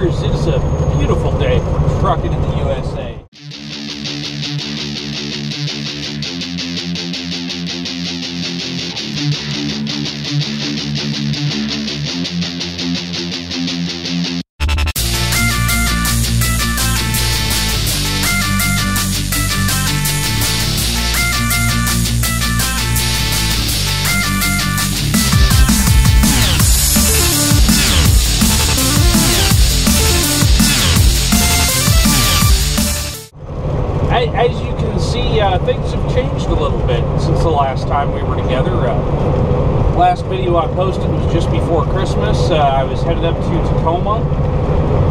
truckers, it's a beautiful day for trucking in the USA. As you can see, things have changed a little bit since the last time we were together. Last video I posted was just before Christmas. I was headed up to Tacoma,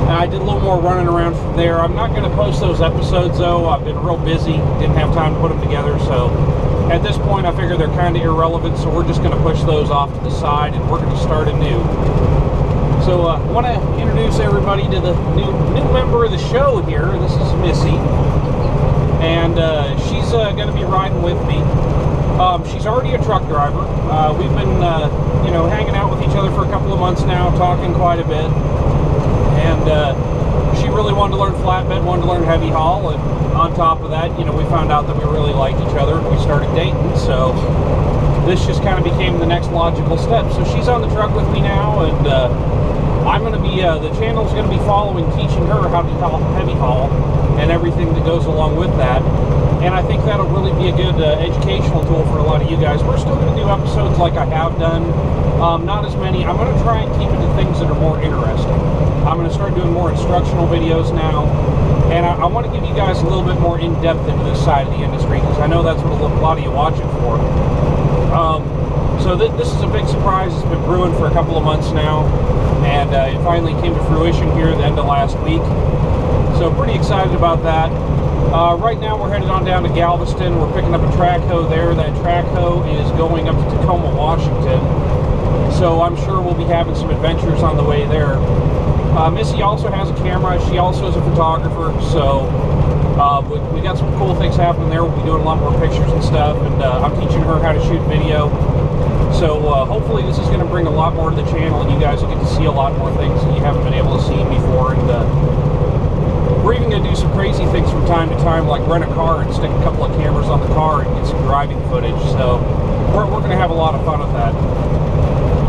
and I did a little more running around from there. I'm not going to post those episodes, though. I've been real busy, didn't have time to put them together, so at this point I figure they're kind of irrelevant, so we're just going to push those off to the side, and we're going to start anew. So I want to introduce everybody to the new member of the show here. This is Missy, and she's going to be riding with me. She's already a truck driver. We've been, you know, hanging out with each other for a couple of months now, talking quite a bit. And she really wanted to learn flatbed, wanted to learn heavy haul, and on top of that, you know, we found out that we really liked each other and we started dating. So this just kind of became the next logical step. So she's on the truck with me now, and I'm going to be, the channel's going to be following, teaching her how to heavy haul and everything that goes along with that. And I think that'll really be a good educational tool for a lot of you guys. We're still going to do episodes like I have done, not as many. I'm going to try and keep it to things that are more interesting. I'm going to start doing more instructional videos now. And I want to give you guys a little bit more in-depth into this side of the industry, because I know that's what a lot of you watch it for. So this is a big surprise. It's been brewing for a couple of months now, and it finally came to fruition here at the end of last week. So pretty excited about that. Right now we're headed on down to Galveston. We're picking up a track hoe there. That track hoe is going up to Tacoma, Washington. So I'm sure we'll be having some adventures on the way there. Missy also has a camera. She also is a photographer. So we got some cool things happening there. We'll be doing a lot more pictures and stuff. And I'm teaching her how to shoot video. So hopefully this is going to bring a lot more to the channel, and you guys will get to see a lot more things that you haven't been able to see before. And we're even going to do some crazy things from time to time, like rent a car and stick a couple of cameras on the car and get some driving footage. So we're going to have a lot of fun with that.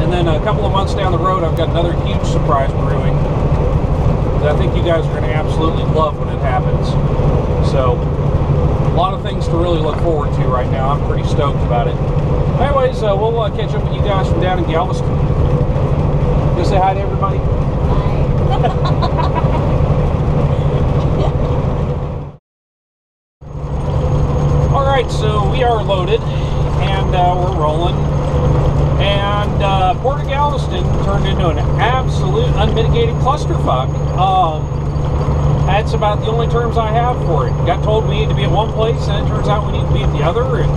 And then a couple of months down the road, I've got another huge surprise brewing that I think you guys are going to absolutely love when it happens. So a lot of things to really look forward to right now. I'm pretty stoked about it. Anyways, we'll catch up with you guys from down in Galveston. Just say hi to everybody. Hi. Alright, so we are loaded, and we're rolling. And Port of Galveston turned into an absolute unmitigated clusterfuck. That's about the only terms I have for it. Got told we need to be at one place, and it turns out we need to be at the other. And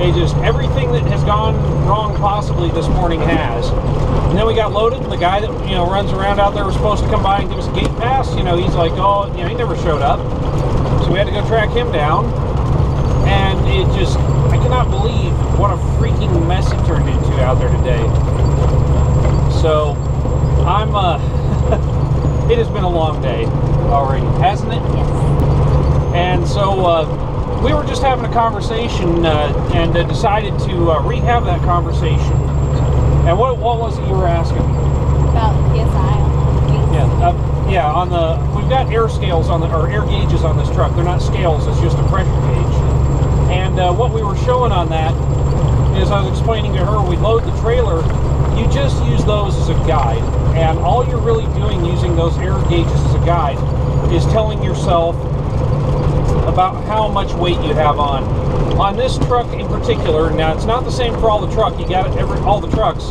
they just, everything that has gone wrong possibly this morning has. And then we got loaded, and the guy that, you know, runs around out there was supposed to come by and give us a gate pass. You know, he's like, oh, you know, he never showed up. So we had to go track him down. And it just, I cannot believe what a freaking mess it turned into out there today. So, I'm, it has been a long day already, hasn't it? Yes. And so we were just having a conversation and decided to rehab that conversation. And what was it you were asking? About PSI. Yeah, yeah. On the we've got air scales on the or air gauges on this truck. They're not scales. It's just a pressure gauge. And what we were showing on that is I was explaining to her we load the trailer. You just use those as a guide, and all you're really doing using those air gauges as a guide is telling yourself about how much weight you have on. On this truck in particular, now it's not the same for all the truck. You got all the trucks.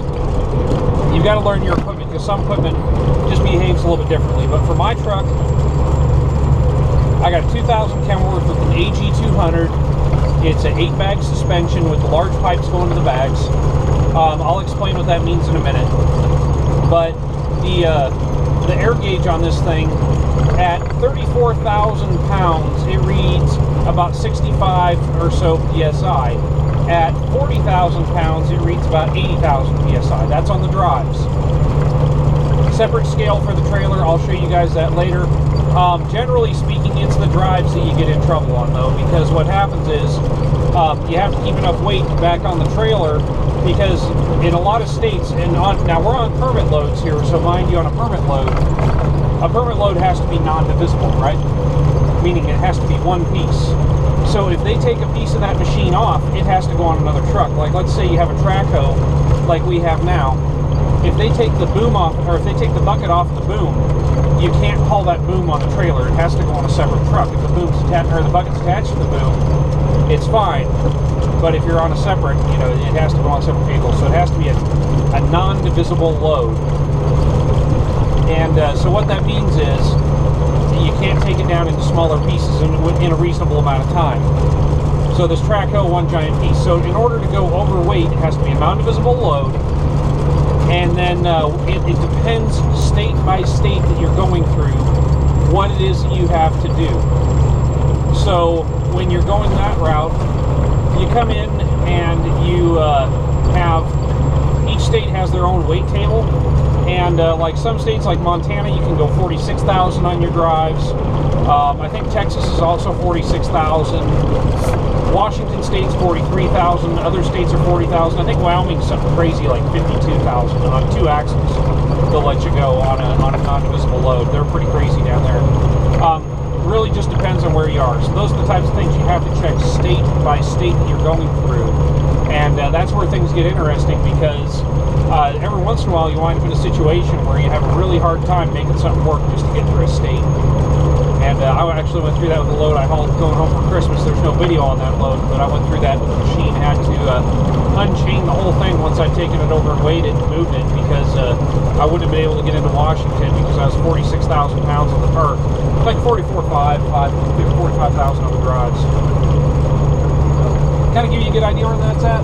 You've got to learn your equipment, because some equipment just behaves a little bit differently. But for my truck, I got a 2000 Kenworth with an AG200. It's an 8-bag suspension with the large pipes going to the bags. I'll explain what that means in a minute. But the air gauge on this thing, at 34,000 pounds, it reads about 65 or so PSI. At 40,000 pounds, it reads about 80,000 PSI. That's on the drives. separate scale for the trailer. I'll show you guys that later. Generally speaking, it's the drives that you get in trouble on, though, because what happens is you have to keep enough weight back on the trailer, because in a lot of states, and now we're on permit loads here, so mind you, on a permit load has to be non-divisible, right? Meaning it has to be one piece. So if they take a piece of that machine off, it has to go on another truck. Like, let's say you have a track hoe like we have now. If they take the boom off, or if they take the bucket off the boom, you can't haul that boom on the trailer. It has to go on a separate truck. If the boom's attached, or the bucket's attached to the boom, it's fine. But if you're on a separate, you know, it has to go on a separate vehicle. So it has to be a non-divisible load. And so what that means is, you can't take it down into smaller pieces in a reasonable amount of time. So this track hoe, one giant piece. So in order to go overweight, it has to be a non-divisible load. And then it depends state by state that you're going through what it is that you have to do. So when you're going that route, you come in and you have, each state has their own weight table. And like some states, like Montana, you can go 46,000 on your drives. I think Texas is also 46,000. Washington State's 43,000. Other states are 40,000. I think Wyoming's something crazy like 52,000. And on two axles, they'll let you go on a non-divisible load. They're pretty crazy down there. Really just depends on where you are. So those are the types of things you have to check state by state that you're going through. And that's where things get interesting, because every once in a while you wind up in a situation where you have a really hard time making something work just to get through a state. And I actually went through that with a load I hauled going home for Christmas. There's no video on that load, but I went through that with the machine, had to unchain the whole thing once I'd taken it over and weighed it and moved it, because I wouldn't have been able to get into Washington because I was 46,000 pounds on the perk. Like 45,000 on the drives. Kind of give you a good idea where that's at.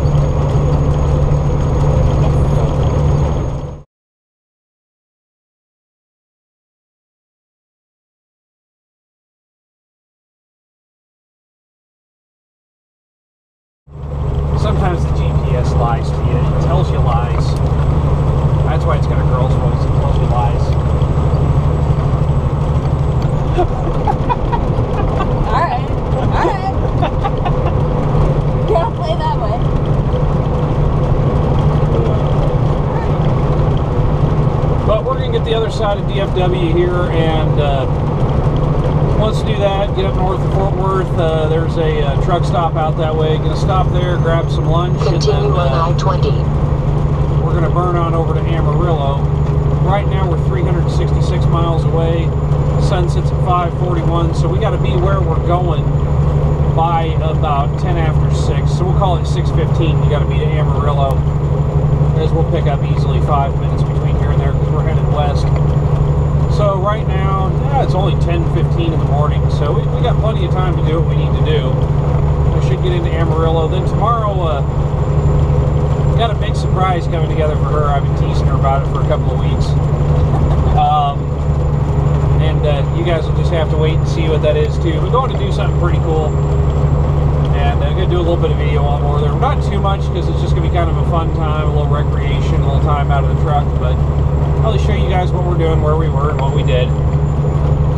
Side of DFW here, and once you do that, get up north of Fort Worth. There's a truck stop out that way. Gonna stop there, grab some lunch, continue and then on I-20. We're gonna burn on over to Amarillo. Right now we're 366 miles away. Sun sets at 5:41, so we got to be where we're going by about 10 after 6. So we'll call it 6:15. We got to be to Amarillo, as we'll pick up easily 5 minutes between here and there because we're headed west. So right now, yeah, it's only 10:15 in the morning, so we got plenty of time to do what we need to do. We should get into Amarillo. Then tomorrow, got a big surprise coming together for her. I've been teasing her about it for a couple of weeks. You guys will just have to wait and see what that is, too. We're going to do something pretty cool. And I'm going to do a little bit of video on over there. Not too much, because it's just going to be kind of a fun time, a little recreation, a little time out of the truck, but I'll show you guys what we're doing, where we were, and what we did.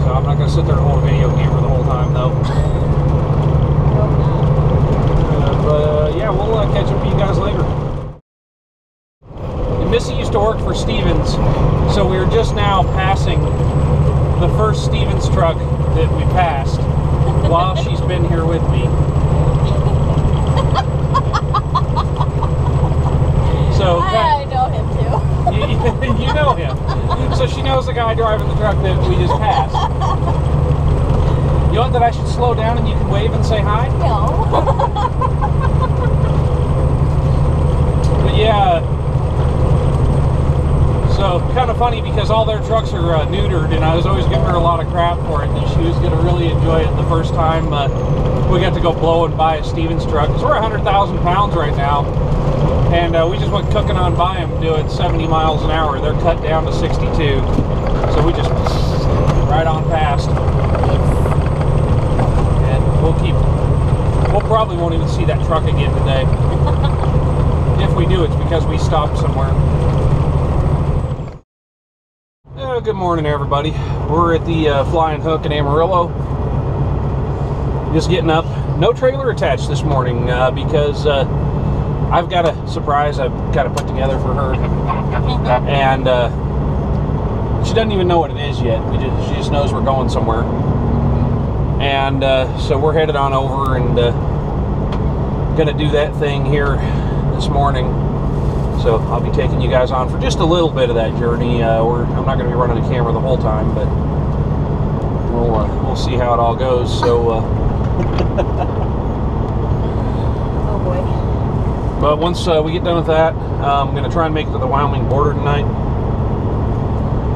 So I'm not going to sit there and hold a video camera the whole time, though. Yeah, we'll catch up with you guys later. And Missy used to work for Stevens, so we were just now passing the first Stevens truck that we passed while she's been here with me. So I know him too. You know him. So she knows the guy driving the truck that we just passed. You want that I should slow down and you can wave and say hi? No. But yeah. So kind of funny, because all their trucks are neutered, and I was always giving her a lot of crap for it, and she was going to really enjoy it the first time we got to go blow and buy a Stevens truck. Because we're 100,000 pounds right now. And we just went cooking on by them, doing 70 miles an hour. They're cut down to 62, so we just right on past. And we'll probably won't even see that truck again today. If we do, it's because we stopped somewhere. Well, good morning, everybody. We're at the Flying Hook in Amarillo. Just getting up. No trailer attached this morning because I've got a surprise I've got to put together for her, and she doesn't even know what it is yet. She just knows we're going somewhere, and so we're headed on over and gonna do that thing here this morning. So I'll be taking you guys on for just a little bit of that journey. I'm not gonna be running the camera the whole time, but we'll see how it all goes. So oh boy. But once we get done with that, I'm gonna try and make it to the Wyoming border tonight.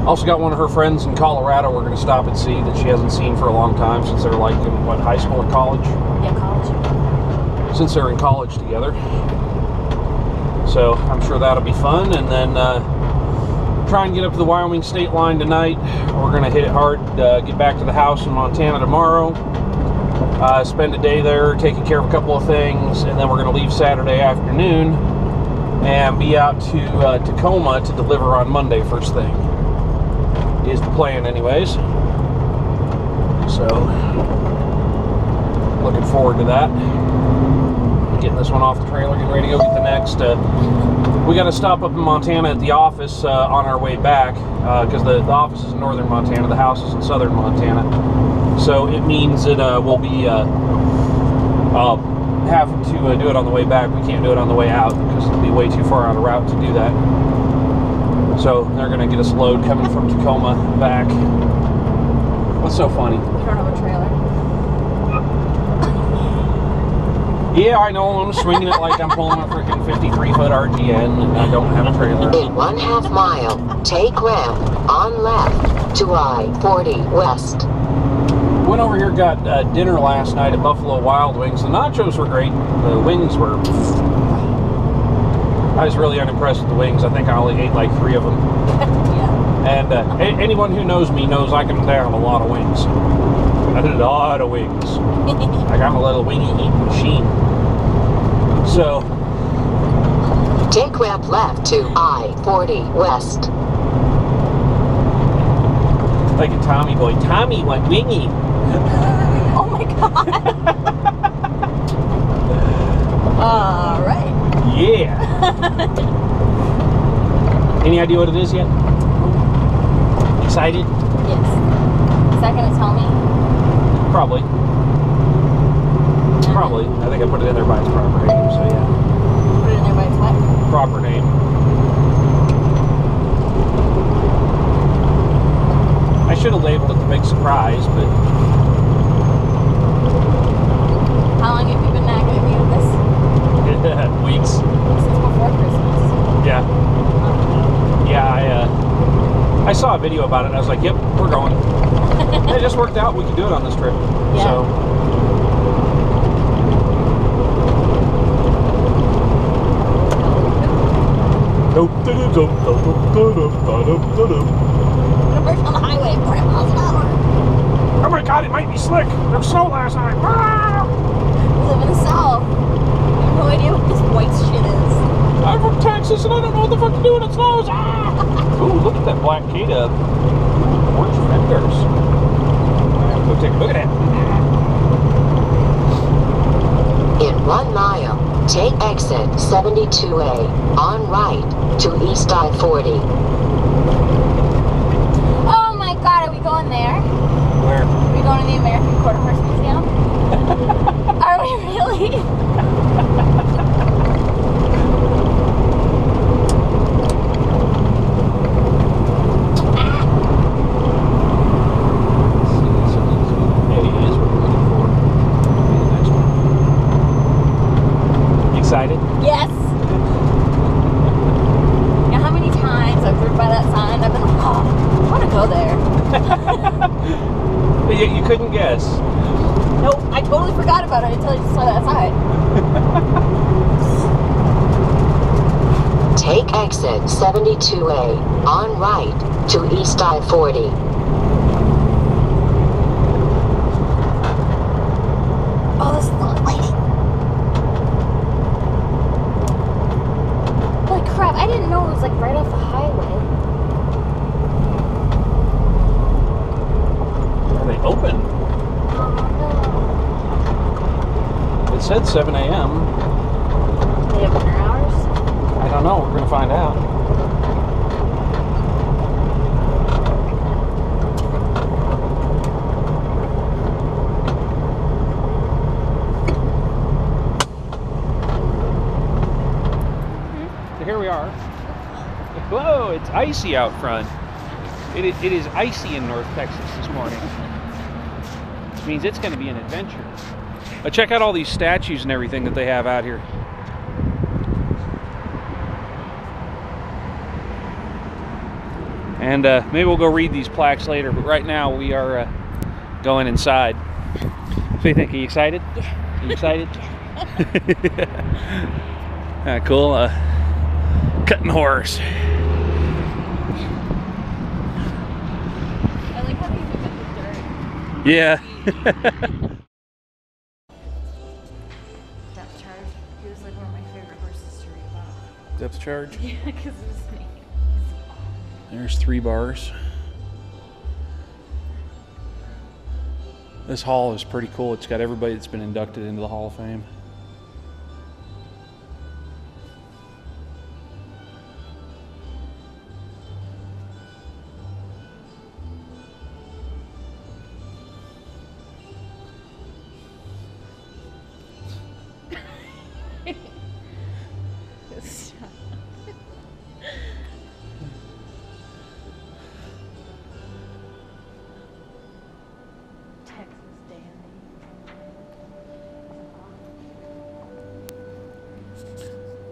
Also got one of her friends in Colorado we're gonna stop and see, that she hasn't seen for a long time, since they're like in what, high school or college? Yeah, college. Since they're in college together. So I'm sure that'll be fun. And then try and get up to the Wyoming state line tonight. We're gonna hit it hard, get back to the house in Montana tomorrow, spend a day there taking care of a couple of things, and then we're gonna leave Saturday afternoon and be out to Tacoma to deliver on Monday first thing, is the plan anyways. So looking forward to that. Getting this one off the trailer, getting ready to go get the next. We got to stop up in Montana at the office on our way back, because the office is in northern Montana, the house is in southern Montana. So it means that we'll be having to do it on the way back. We can't do it on the way out because it'll be way too far out of route to do that. So they're going to get us a load coming from Tacoma back. What's so funny? You don't have a trailer. Yeah, I know, I'm swinging it like I'm pulling a freaking 53-foot RGN, and I don't have a trailer. In 1/2 mile, take ramp on left to I-40 West. Went over here, got dinner last night at Buffalo Wild Wings. The nachos were great. The wings were... I was really unimpressed with the wings. I think I only ate like 3 of them. Yeah. And anyone who knows me knows I can down a lot of wings. A lot of wings. Like I'm a little wingy eating machine. So take ramp left to I-40 West. Like a Tommy boy. Tommy went wingy. Oh my god. Alright. Yeah. Any idea what it is yet? Excited? Yes. Is that gonna tell me? Probably. Probably. I think I put it in there by its proper name, so yeah. Put it in there by its what? Proper name. I should have labeled it the big surprise, but... How long have you been nagging at me with this? Weeks. Since before Christmas. Yeah. Oh. Yeah, I saw a video about it, and I was like, yep, we're going. It just worked out. We could do it on this trip. Yeah. So. We're on the highway at 40 miles an hour. Oh my god, it might be slick. There was snow last night. We live in the south. I have no idea what this white shit is. I'm from Texas and I don't know what the fuck to do when it snows. Ooh, look at that black Kita. Orange fenders. I'm gonna go take a look at it. In 1 mile, take exit 72A on right to East I-40. Oh my god, are we going there? Where? Are we going to the American Quarter Horse Museum? Are we really? Exit 72A on right to East I-40. Oh, this is not lighting. Holy crap, I didn't know it was like right off the highway. at 7 a.m. Do they have dinner hours? I don't know. We're going to find out. So here we are. Whoa, it's icy out front. It is icy in North Texas this morning. It means it's going to be an adventure. But check out all these statues and everything that they have out here. And maybe we'll go read these plaques later, but right now we are going inside. What do you think? Are you excited? Yeah. Are you excited? Yeah. All right, cool. Cutting horse. I like how they do the dirt. Yeah. Depth charge? Yeah, because it was me. There's 3 bars. This hall is pretty cool. It's got everybody that's been inducted into the Hall of Fame.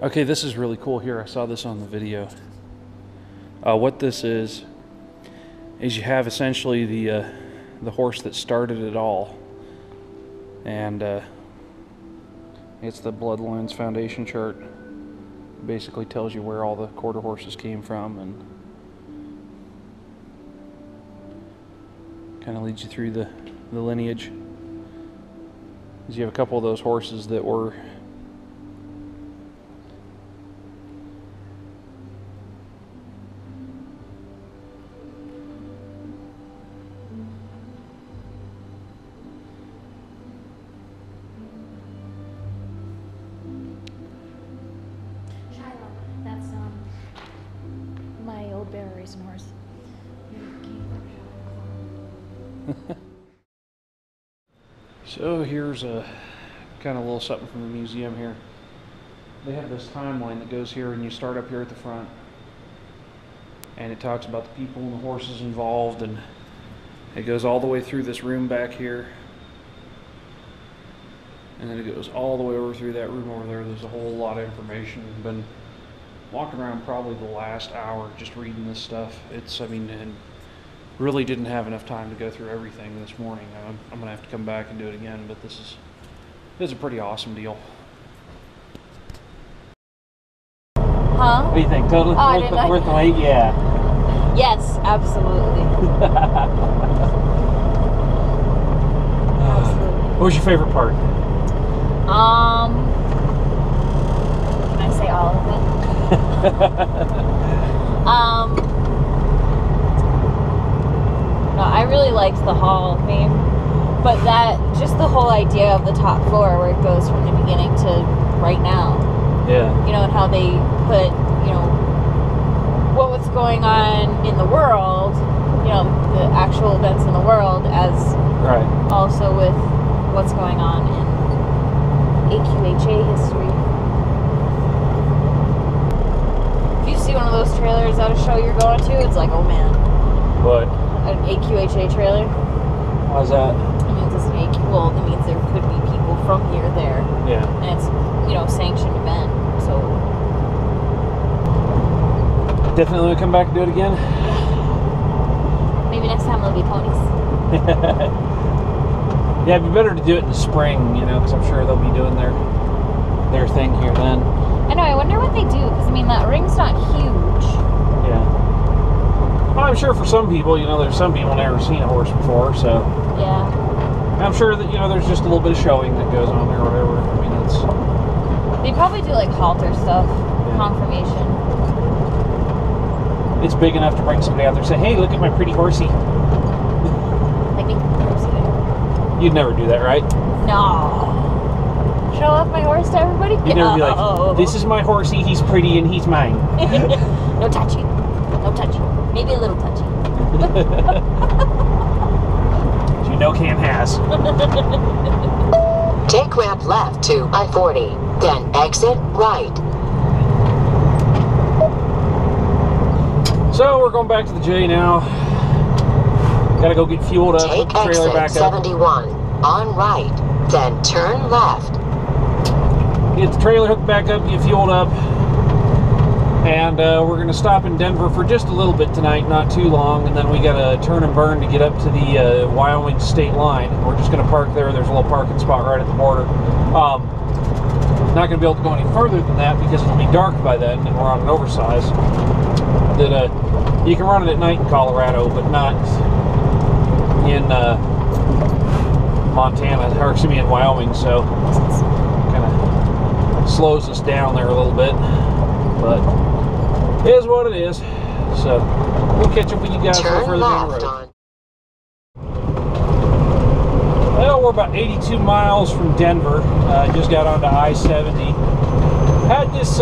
Okay, this is really cool here. I saw this on the video. What this is you have essentially the horse that started it all. And it's the Bloodlines Foundation chart. It basically tells you where all the quarter horses came from and kind of leads you through the lineage. Because you have a couple of those horses that were So here's a kind of a little something from the museum here. They have this timeline that goes here, and you start up here at the front, and it talks about the people and the horses involved, and it goes all the way through this room back here, and then it goes all the way over through that room over there. There's a whole lot of information. I've been walking around probably the last hour just reading this stuff. It's, I mean, and really didn't have enough time to go through everything this morning. I'm gonna have to come back and do it again, but this is a pretty awesome deal. Huh? What do you think? Totally worth the wait? Yeah. Yes, absolutely. Absolutely. What was your favorite part? Can I say all of it? I really liked the Hall of Fame, but that, just the whole idea of the top floor where it goes from the beginning to right now. Yeah. You know, and how they put, you know, what was going on in the world, you know, the actual events in the world, as right. Also with what's going on in AQHA history. If you see one of those trailers at a show you're going to, it's like, oh man. What? An AQHA trailer. Why is that? It means it's an AQ. Well, it means there could be people from here there. Yeah. And it's, you know, sanctioned event. So definitely come back and do it again. Maybe next time there'll be ponies. Yeah, it'd be better to do it in the spring, you know, because I'm sure they'll be doing their thing here then. I know. I wonder what they do, because I mean that ring's not huge. Well, I'm sure for some people, you know, there's some people never seen a horse before, so. Yeah. I'm sure that, you know, there's just a little bit of showing that goes on there or whatever. I mean, it's. They probably do like halter stuff, yeah. Confirmation. It's big enough to bring somebody out there and say, hey, look at my pretty horsey. Like me. You'd never do that, right? No. show off my horse to everybody? You're gonna be like, this is my horsey, he's pretty and he's mine. No touchy. No touchy. Maybe a little touchy. You know Cam has. Take ramp left to I-40, then exit right. So we're going back to the J now. Gotta go get fueled up, put the trailer back up. Take exit 71, on right, then turn left. Get the trailer hooked back up, get fueled up. And we're going to stop in Denver for just a little bit tonight, not too long, and then we got to turn and burn to get up to the Wyoming state line. We're just going to park there. There's a little parking spot right at the border. Not going to be able to go any further than that because it'll be dark by then, and we're on an oversize. That you can run it at night in Colorado, but not in Montana, or excuse me, in Wyoming. So kind of slows us down there a little bit, but. Is what it is. So we'll catch up with you guys further down the road. Well, we're about 82 miles from Denver. Just got onto I-70. Had this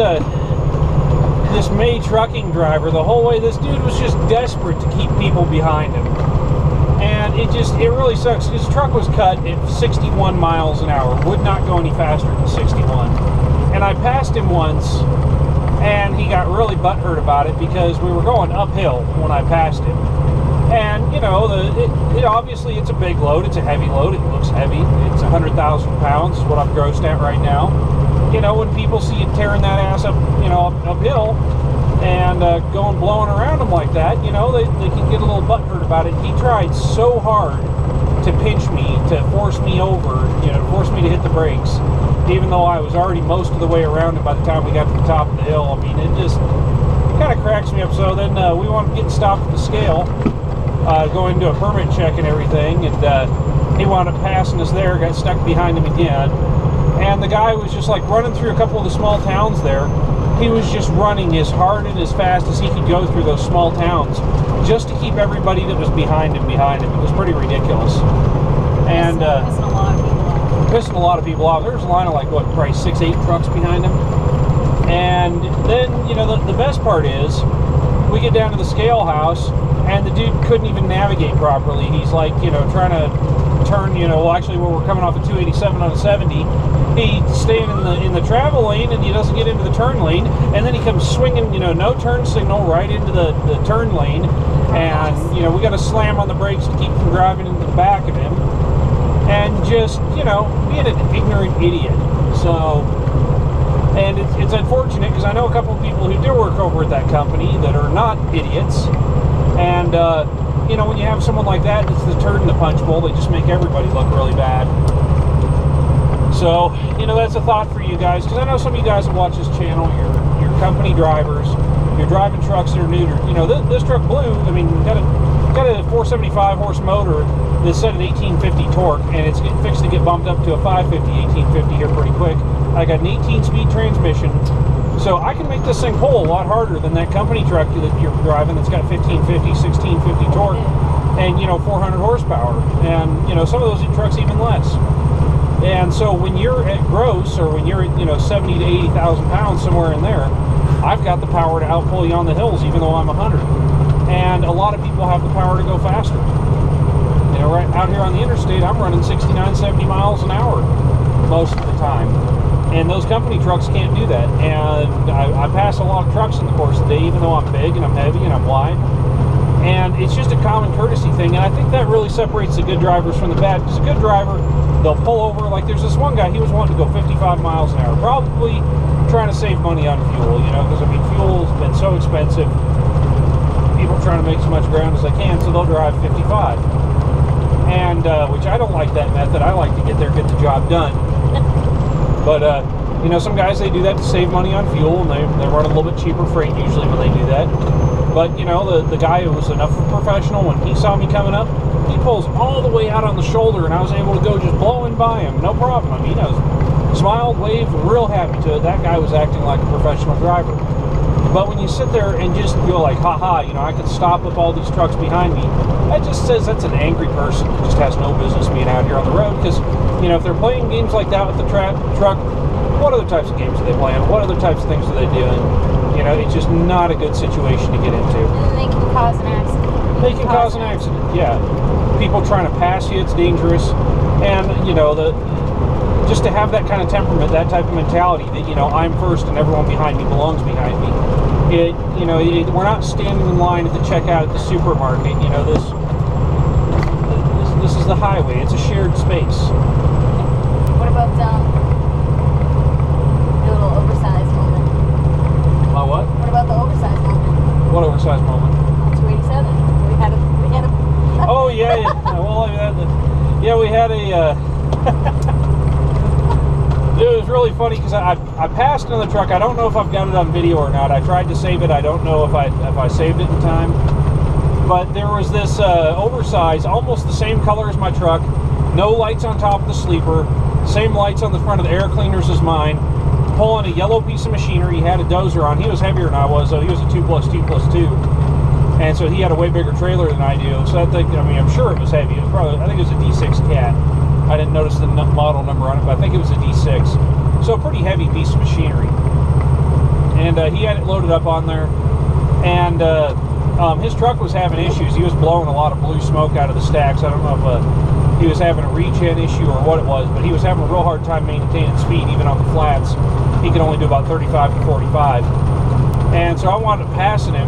this May trucking driver the whole way. This dude was just desperate to keep people behind him, and it really sucks. His truck was cut at 61 miles an hour. Would not go any faster than 61. And I passed him once. And he got really butthurt about it because we were going uphill when I passed him. And, you know, obviously it's a big load. It's a heavy load. It looks heavy. It's 100,000 pounds is what I'm grossed at right now. You know, when people see you tearing that ass up, you know, uphill and going blowing around them like that, you know, they can get a little butthurt about it. He tried so hard to pinch me, to force me over, you know, force me to hit the brakes. Even though I was already most of the way around it by the time we got to the top of the hill. I mean, it just kind of cracks me up. So then we wound up getting stopped at the scale, going to a permit check and everything, and he wound up passing us there, got stuck behind him again. And the guy was just like running through a couple of the small towns there. He was just running as hard and as fast as he could go through those small towns just to keep everybody that was behind him. It was pretty ridiculous. And pissing a lot of people off. There's a line of like, what, probably 6-8 trucks behind him. And then, you know, the best part is we get down to the scale house and the dude couldn't even navigate properly. He's like, you know, trying to turn, you know, well, actually when we're coming off a 287 on a 70, he's staying in the travel lane and he doesn't get into the turn lane. And then he comes swinging, you know, no turn signal right into the turn lane. And, you know, we got to slam on the brakes to keep from driving into the back of him. And just, you know, being an ignorant idiot. So, and it's unfortunate because I know a couple of people who do work over at that company that are not idiots. And, you know, when you have someone like that that's the turd in the punch bowl, they just make everybody look really bad. So, you know, that's a thought for you guys, because I know some of you guys that watch this channel, your company drivers, you're driving trucks that are neutered. You know, this truck blew, I mean, got a 475 horse motor that's set at 1850 torque, and it's getting fixed to get bumped up to a 550 1850 here pretty quick. I got an 18-speed transmission, so I can make this thing pull a lot harder than that company truck that you're driving that's got 1550 1650 torque and, you know, 400 horsepower, and, you know, some of those trucks even less. And so when you're at gross, or when you're at, you know, 70 to 80,000 pounds somewhere in there, I've got the power to outpull you on the hills even though I'm 100. And a lot of people have the power to go faster. You know, right out here on the interstate, I'm running 69, 70 miles an hour most of the time. And those company trucks can't do that. And I pass a lot of trucks in the course of the day, even though I'm big and I'm heavy and I'm wide. And it's just a common courtesy thing. And I think that really separates the good drivers from the bad. Because a good driver, they'll pull over. Like there's this one guy, he was wanting to go 55 miles an hour. Probably trying to save money on fuel, you know, because, I mean, fuel's been so expensive. People trying to make as much ground as they can, so they'll drive 55, and which I don't like that method. I like to get there, get the job done. But you know, some guys, they do that to save money on fuel, and they run a little bit cheaper freight usually when they do that. But, you know, the guy who was enough professional, when he saw me coming up, he pulls all the way out on the shoulder, and I was able to go just blowing by him, no problem. I mean, I was smiled, waved, real happy to it. That guy was acting like a professional driver. But when you sit there and just go like, haha, you know, I could stop with all these trucks behind me, that just says that's an angry person who just has no business being out here on the road. Because, you know, if they're playing games like that with the truck, what other types of games are they playing? What other types of things are they doing? You know, it's just not a good situation to get into. And they can cause an accident. They can cause an accident, yeah. People trying to pass you, it's dangerous. And, you know, just to have that kind of temperament, that type of mentality that, you know, I'm first and everyone behind me belongs behind me. It, you know, we're not standing in line at the checkout at the supermarket. You know, this is the highway. It's a shared space. What about the little oversized moment? My what? What about the oversized moment? What oversized moment? 287. We had a. Oh yeah, yeah. Well, yeah, we had a. It was really funny because I passed another truck. I don't know if I've got it on video or not. I tried to save it. I don't know if I saved it in time. But there was this oversized, almost the same color as my truck. No lights on top of the sleeper. Same lights on the front of the air cleaners as mine. Pulling a yellow piece of machinery. He had a dozer on. He was heavier than I was, so he was a 2+2+2. And so he had a way bigger trailer than I do. So I think, I mean, I'm sure it was heavy. It was probably, I think it was a D6 Cat. I didn't notice the model number on it, but I think it was a D6. So a pretty heavy piece of machinery. And he had it loaded up on there. And his truck was having issues. He was blowing a lot of blue smoke out of the stacks. I don't know if he was having a regen issue or what it was, but he was having a real hard time maintaining speed, even on the flats. He could only do about 35 to 45. And so I wound up passing him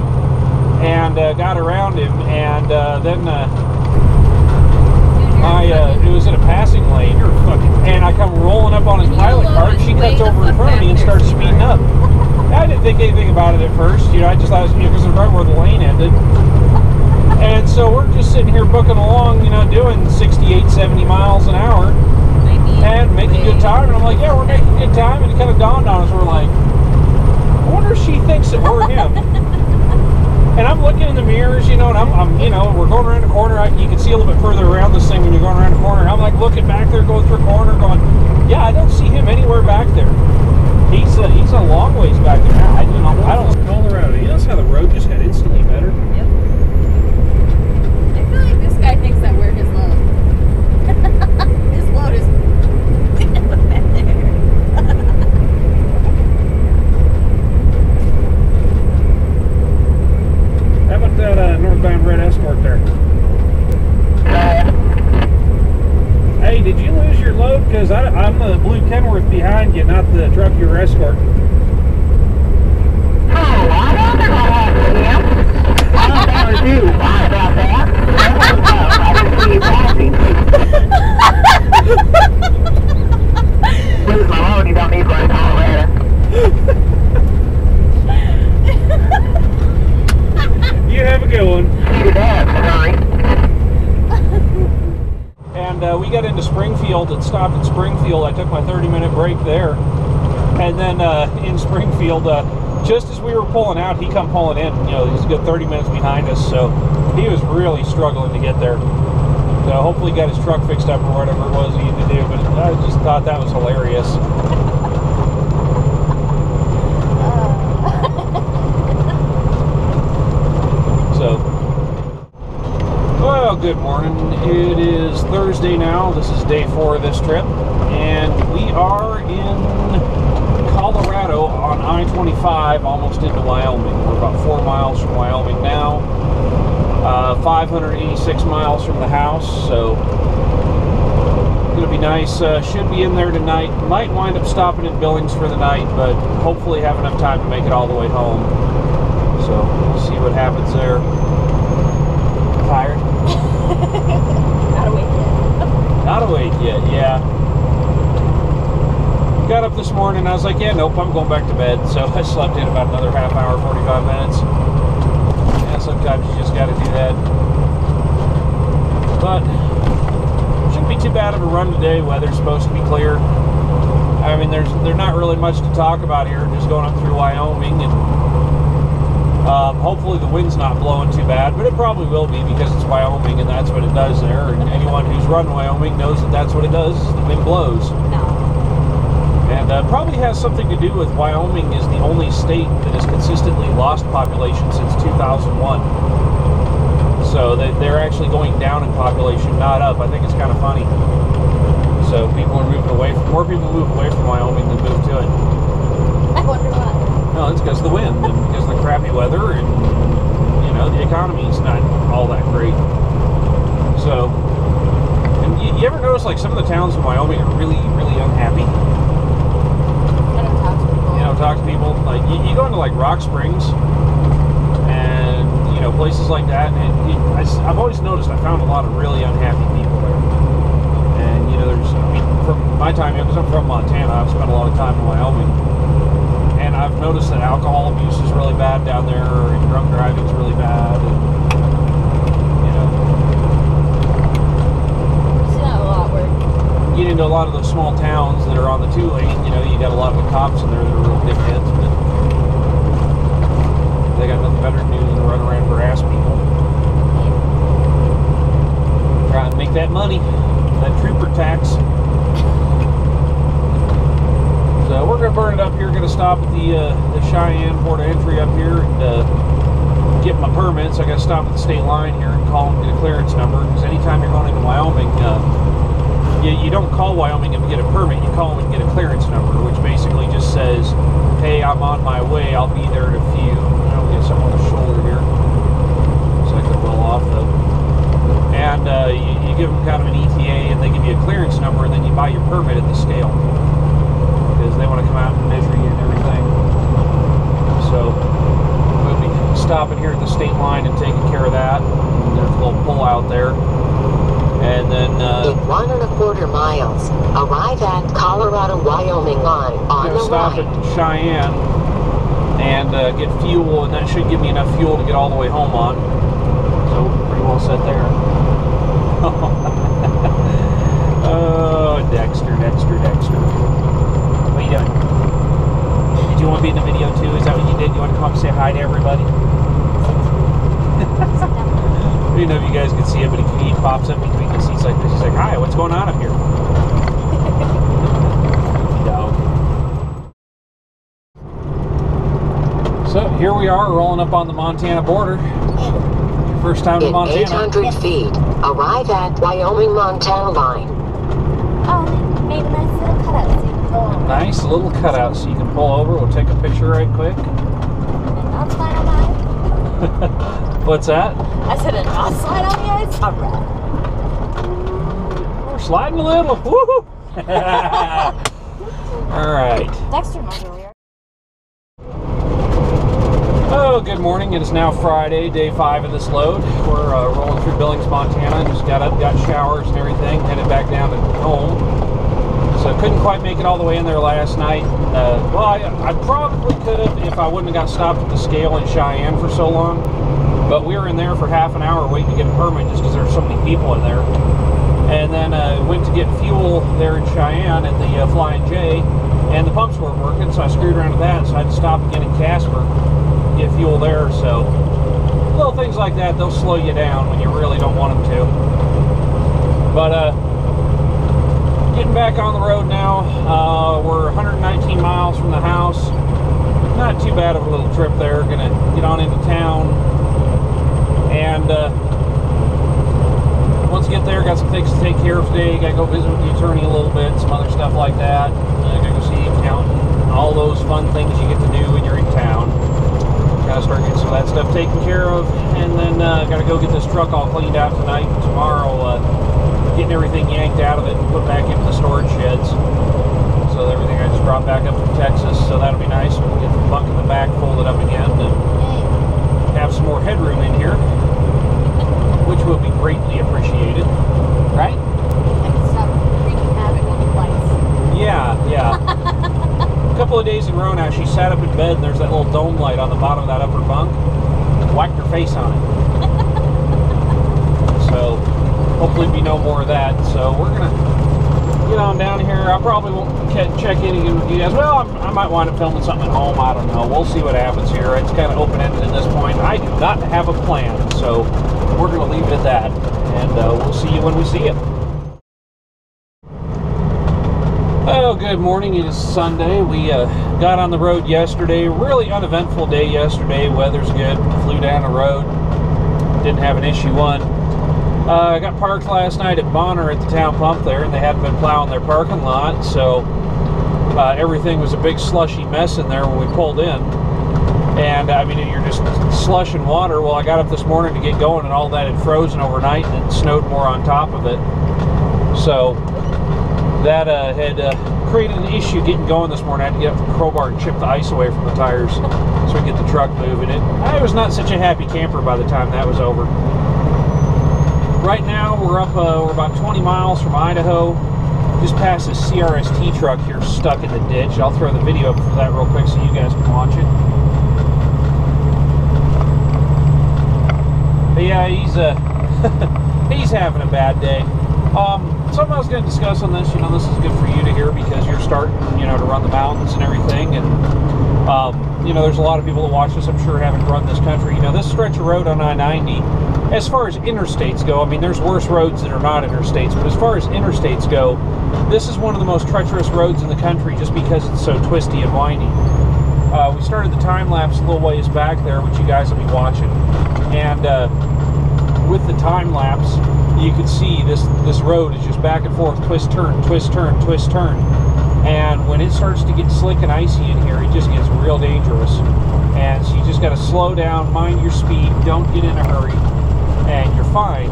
and got around him. And then... it was in a passing lane, and I come rolling up on his pilot car, and she cuts over in front of me and starts speeding up. I didn't think anything about it at first, you know, I just thought it was right where the lane ended. And so we're just sitting here booking along, you know, doing 68, 70 miles an hour, and making good time, and I'm like, yeah, we're making good time, and it kind of dawned on us, we're like, I wonder if she thinks that we're him. And I'm looking in the mirrors, you know, and you know, we're going around the corner. You can see a little bit further around this thing when you're going around the corner. I'm like looking back there, going through a corner, going, yeah, I don't see him anywhere back there. He's a long ways back there. I don't. Colorado. You notice how the road just got instantly better? Yep. I feel like this guy thinks that we're his load. His load is better. That northbound red Escort there. Hey, did you lose your load? Because I'm the blue Kenworth behind you, not the truck you were escorting. Oh, I don't know I don't know about that. I don't see you passing. Lose my load, you don't need one later. You have a good one. And we got into Springfield and stopped at Springfield. I took my 30-minute break there. And then in Springfield, just as we were pulling out, he come pulling in. You know, he's a good 30 minutes behind us, so he was really struggling to get there. So hopefully got his truck fixed up or whatever it was he needed to do, but I just thought that was hilarious. Good morning. It is Thursday now. This is day 4 of this trip, and we are in Colorado on I-25, almost into Wyoming. We're about 4 miles from Wyoming now, 586 miles from the house, so it'll be nice. Should be in there tonight. Might wind up stopping at Billings for the night, but hopefully have enough time to make it all the way home. So we'll see what happens there. Tired. Not awake yet. Not awake yet, yeah. Got up this morning, I was like, yeah, nope, I'm going back to bed. So I slept in about another half hour, 45 minutes. Yeah, sometimes you just got to do that. But shouldn't be too bad of a run today. Weather's supposed to be clear. I mean, there's not really much to talk about here. Just going up through Wyoming and. Hopefully the wind's not blowing too bad, but it probably will be because it's Wyoming and that's what it does there. And anyone who's run Wyoming knows that that's what it does, the wind blows. No. And probably has something to do with Wyoming is the only state that has consistently lost population since 2001. So they're actually going down in population, not up. I think it's kind of funny. So people are moving away. More people move away from Wyoming than move to it. I wonder why. No, it's because of the wind and because of the crappy weather, and you know, the economy is not all that great. So, and you ever notice like some of the towns in Wyoming are really, really unhappy? I don't talk to people. You don't talk to people. Like you go into like Rock Springs and you know places like that, and I've always noticed I found a lot of really unhappy people there. And you know, there's from my time here, because I'm from Montana, I've spent a lot of time in Wyoming. And I've noticed that alcohol abuse is really bad down there, and drunk driving is really bad. And, you know, it's not a lot worse. Get into a lot of those small towns that are on the two lane. You know, you got a lot of the cops in there that are real dickheads, but they got nothing better to do than run around and harass people. Try and make that money, that trooper tax. So we're going to burn it up here. Going to stop at the Cheyenne port of entry up here and get my permits. I got to stop at the state line here and call them, get a clearance number. Because anytime you're going into Wyoming, you don't call Wyoming and get a permit. You call them and get a clearance number, which basically just says, "Hey, I'm on my way. I'll be there in a few." I'll get something on the shoulder here. Looks like they're well off though. And you give them kind of an ETA, and they give you a clearance number, and then you buy your permit at the scale. They want to come out and measure you and everything. So we'll be stopping here at the state line and taking care of that. And there's a little pull out there. And then in 1 1/4 miles, arrive at Colorado-Wyoming line on the stop right. At Cheyenne and get fuel, and that should give me enough fuel to get all the way home on. So pretty well set there. Oh, Dexter, Dexter, Dexter. What are you doing? Did you want to be in the video too? Is that what you did? You want to come say hi to everybody? I don't know if you guys can see it, but he pops up between the seats like this. He's like, "Hi, what's going on up here?" No. So here we are rolling up on the Montana border. First time in Montana. 800 feet, arrive at Wyoming-Montana line. Oh, they made a nice little cutout. Nice little cutout, so you can pull over. We'll take a picture right quick. I'll slide on the ice. What's that? I said, and I'll slide on the ice. All right. We're sliding a little. Woohoo! All right. Dexter, mine's over here. Oh, good morning. It is now Friday, day 5 of this load. We're rolling through Billings, Montana. Just got up, got showers and everything, headed back down to home. So couldn't quite make it all the way in there last night. Well, I probably could have if I wouldn't have got stopped at the scale in Cheyenne for so long. But we were in there for half an hour waiting to get a permit just because there were so many people in there. And then went to get fuel there in Cheyenne at the Flying J, and the pumps weren't working, so I screwed around with that. So I had to stop again in Casper, get fuel there. So little things like that, they'll slow you down when you really don't want them to. But getting back on the road now. We're 119 miles from the house. Not too bad of a little trip there. Gonna get on into town, and once you get there, got some things to take care of today. Gotta go visit with the attorney a little bit, some other stuff like that. Gotta go see the accountant. All those fun things you get to do when you're in town. Gotta start getting some of that stuff taken care of, and then gotta go get this truck all cleaned out tonight and tomorrow. Getting everything yanked out of it and put back into the storage sheds. So everything I just brought back up from Texas, so that'll be nice. We'll get the bunk in the back folded up again and have some more headroom in here, which will be greatly appreciated, right? I can stop freaking havoc on the lights. Yeah. A couple of days in a row now, she sat up in bed and there's that little dome light on the bottom of that upper bunk. Whacked her face on it. So hopefully be no more of that. So we're gonna get on down here. I probably won't check in again with you guys. Well, I might wind up filming something at home. I don't know. We'll see what happens here. It's kind of open-ended at this point. I do not have a plan, so we're gonna leave it at that, and we'll see you when we see you. Oh, good Good morning, it is Sunday. We got on the road yesterday. Really uneventful day yesterday. Weather's good. Flew down the road. Didn't have an issue one. I got parked last night at Bonner at the town pump there, and they hadn't been plowing their parking lot, so everything was a big slushy mess in there when we pulled in. And I mean, you're just slushing water. Well, I got up this morning to get going, and all that had frozen overnight, and it snowed more on top of it. So that had created an issue getting going this morning. I had to get up the crowbar and chip the ice away from the tires so we could get the truck moving. I was not such a happy camper by the time that was over. Right now, we're up we're about 20 miles from Idaho. Just past this CRST truck here stuck in the ditch. I'll throw the video up for that real quick so you guys can watch it. But yeah, he's he's having a bad day. Something I was going to discuss on this, you know, this is good for you to hear because you're starting, you know, to run the mountains and everything, and, you know, there's a lot of people that watch this, I'm sure, haven't run this country. You know, this stretch of road on I-90, as far as interstates go, I mean, there's worse roads that are not interstates, but as far as interstates go, this is one of the most treacherous roads in the country just because it's so twisty and windy. We started the time lapse a little ways back there, which you guys will be watching, and with the time lapse, you can see this road is just back and forth, twist, turn, twist, turn, twist, turn. And when it starts to get slick and icy in here, it just gets real dangerous. And so you just got to slow down, mind your speed, don't get in a hurry, and you're fine.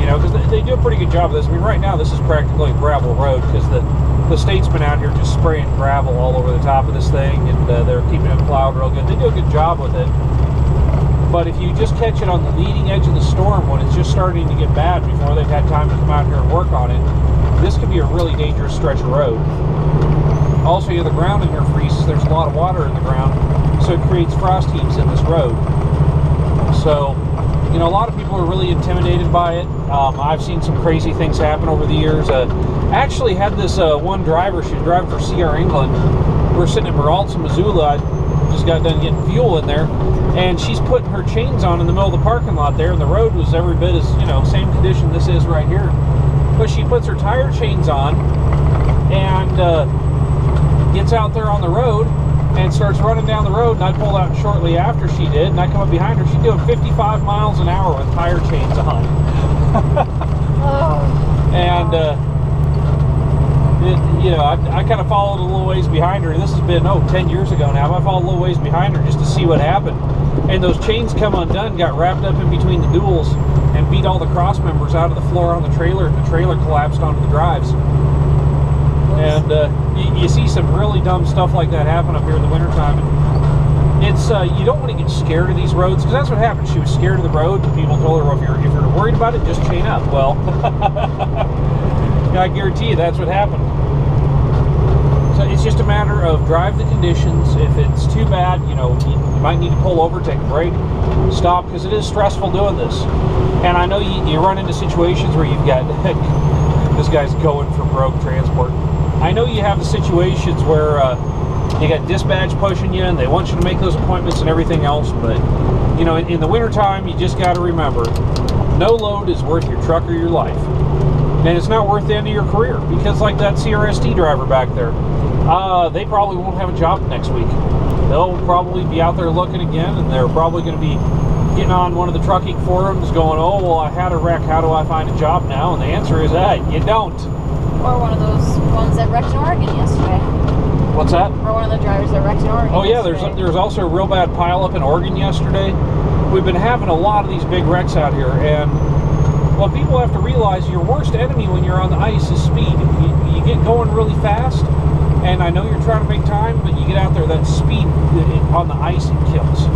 You know, because they do a pretty good job of this. I mean, right now this is practically a gravel road because the state's been out here just spraying gravel all over the top of this thing, and they're keeping it plowed real good. They do a good job with it. But if you just catch it on the leading edge of the storm when it's just starting to get bad before they've had time to come out here and work on it, this could be a really dangerous stretch of road. Also, you know, the ground in here freezes. There's a lot of water in the ground, so it creates frost heaps in this road. So, you know, a lot of people are really intimidated by it. I've seen some crazy things happen over the years. I actually had this one driver, she was driving for CR England. We were sitting in Meralta, Missoula. I just got done getting fuel in there. And she's putting her chains on in the middle of the parking lot there, and the road was every bit as, you know, same condition this is right here. But she puts her tire chains on and gets out there on the road and starts running down the road, and I pulled out shortly after she did, and I come up behind her. She's doing 55 miles an hour with tire chains on. And you know, I kind of followed a little ways behind her, and this has been, 10 years ago now. I followed a little ways behind her just to see what happened. And those chains come undone, got wrapped up in between the duals, and beat all the cross members out of the floor on the trailer, and the trailer collapsed onto the drives. And you see some really dumb stuff like that happen up here in the wintertime. It's, you don't want to get scared of these roads, because that's what happened. She was scared of the road, and people told her, well, if you're worried about it, just chain up. Well, I guarantee you that's what happened. So it's just a matter of drive the conditions. If it's too bad, you know, you might need to pull over, take a break, stop, because it is stressful doing this. And I know you run into situations where you've got, this guy's going for broke transport. I know you have the situations where you got dispatch pushing you, and they want you to make those appointments and everything else, but, you know, in the wintertime, you just got to remember, no load is worth your truck or your life. And it's not worth the end of your career, because like that CRST driver back there, they probably won't have a job next week. They'll probably be out there looking again, and they're probably going to be getting on one of the trucking forums going, oh, well, I had a wreck, how do I find a job now? And the answer is that you don't. Or one of those ones that wrecked in Oregon yesterday. What's that? Or one of the drivers that wrecked in Oregon. Oh, yeah, yesterday. There's also a real bad pileup in Oregon yesterday. We've been having a lot of these big wrecks out here, and well, people have to realize your worst enemy when you're on the ice is speed. You get going really fast, and I know you're trying to make time, but you get out there, that speed on the ice, it kills.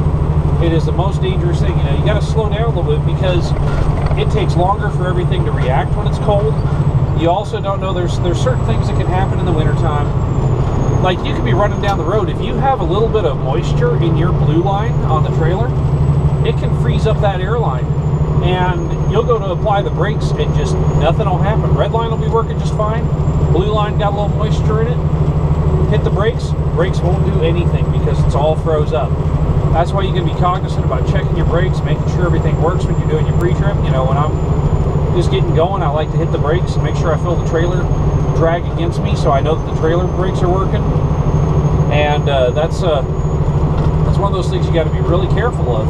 It is the most dangerous thing. You know, you got to slow down a little bit because it takes longer for everything to react when it's cold. You also don't know there's certain things that can happen in the wintertime. Like, you could be running down the road. If you have a little bit of moisture in your blue line on the trailer, it can freeze up that air line. And you'll go to apply the brakes and just nothing will happen. Red line will be working just fine. Blue line got a little moisture in it. Hit the brakes. Brakes won't do anything because it's all froze up. That's why you can be cognizant about checking your brakes, making sure everything works when you're doing your pre-trip. You know, when I'm just getting going, I like to hit the brakes and make sure I fill the trailer drag against me, so I know that the trailer brakes are working. And that's one of those things you got to be really careful of.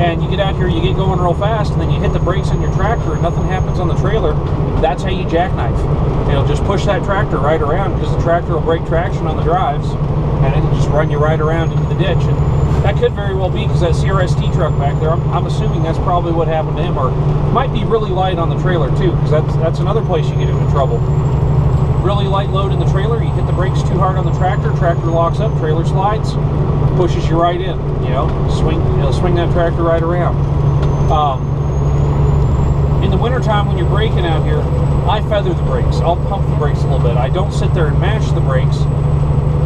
And you get out here, you get going real fast, and then you hit the brakes on your tractor and nothing happens on the trailer. That's how you jackknife. It'll just push that tractor right around because the tractor will break traction on the drives and it'll just run you right around into the ditch. And that could very well be because that CRST truck back there, I'm assuming that's probably what happened to him, or might be really light on the trailer too, because that's another place you get into trouble. Really light load in the trailer, you hit the brakes too hard on the tractor, tractor locks up, trailer slides, pushes you right in, you know, it'll swing that tractor right around. In the wintertime when you're braking out here, I feather the brakes. I'll pump the brakes a little bit. I don't sit there and mash the brakes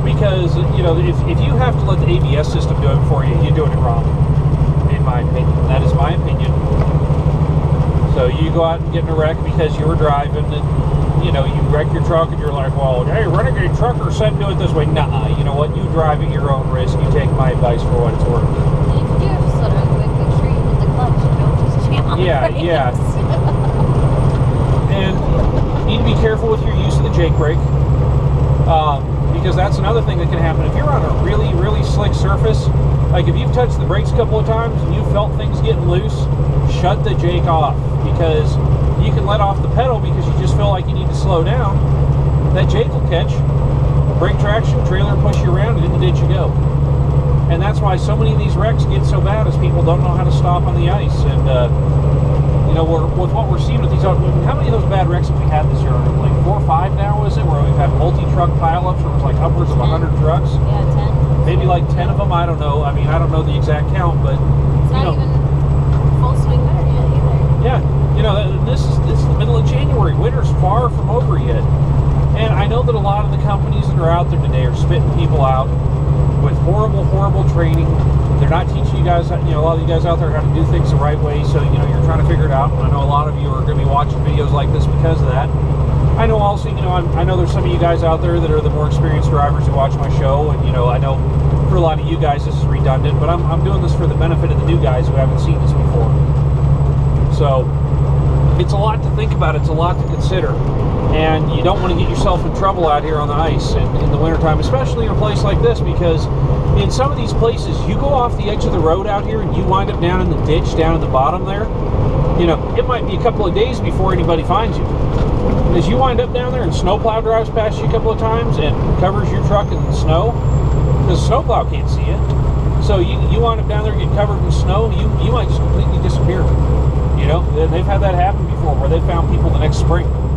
because, you know, if you have to let the ABS system do it for you, you're doing it wrong, in my opinion. That is my opinion. So you go out and get in a wreck because you were driving and, you know, you wreck your truck and you're like, well, hey, renegade trucker said do it this way. Nah, you know what? You drive at your own risk. You take my advice for what it's worth. You can do it just sort of quick. Make sure you hit the clutch. Don't just jam on the brakes. Yeah, yeah. And you need to be careful with your use of the Jake brake, because that's another thing that can happen. If you're on a really, really slick surface, like if you've touched the brakes a couple of times and you felt things getting loose, shut the Jake off, because you can let off the pedal because you just feel like you need to slow down. That Jake will catch, brake traction, trailer push you around, and in the ditch you go. And that's why so many of these wrecks get so bad, is people don't know how to stop on the ice. And you know, with what we're seeing with these, how many of those bad wrecks have we had this year? Like 4 or 5 now, is it? Where we've had multi-truck pileups, where it was like upwards of 100 trucks. Yeah, 10. Maybe like 10 of them. I don't know. I mean, I don't know the exact count, but it's not even full swing better yet either. Yeah. You know, this is the middle of January. Winter's far from over yet. And I know that a lot of the companies that are out there today are spitting people out with horrible, horrible training. They're not teaching you guys, you know, a lot of you guys out there how to do things the right way. So, you know, you're trying to figure it out. And I know a lot of you are going to be watching videos like this because of that. I know also, you know, I know there's some of you guys out there that are the more experienced drivers who watch my show. And, you know, I know for a lot of you guys this is redundant. But I'm doing this for the benefit of the new guys who haven't seen this before. So it's a lot to think about, it's a lot to consider, and you don't want to get yourself in trouble out here on the ice in the wintertime, especially in a place like this, because in some of these places, you go off the edge of the road out here and you wind up down in the ditch, down at the bottom there. You know, it might be a couple of days before anybody finds you. As you wind up down there and snowplow drives past you a couple of times and covers your truck in the snow, because the snowplow can't see it. So you wind up down there getting covered in snow, you might just completely disappear. You know, they've had that happen before, where they found people the next spring.